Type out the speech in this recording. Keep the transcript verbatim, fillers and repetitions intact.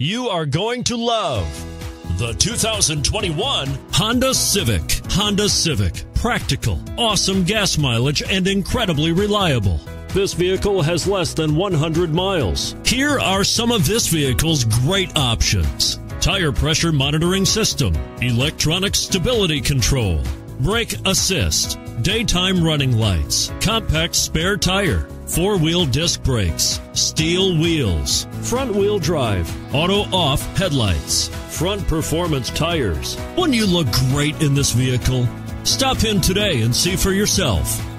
You are going to love the two thousand twenty-one Honda Civic. Honda Civic. Practical, awesome gas mileage, and incredibly reliable. This vehicle has less than one hundred miles. Here are some of this vehicle's great options: tire pressure monitoring system, electronic stability control, brake assist, daytime running lights, compact spare tire, four-wheel disc brakes, steel wheels, front-wheel drive, auto-off headlights, front performance tires. Wouldn't you look great in this vehicle? Stop in today and see for yourself.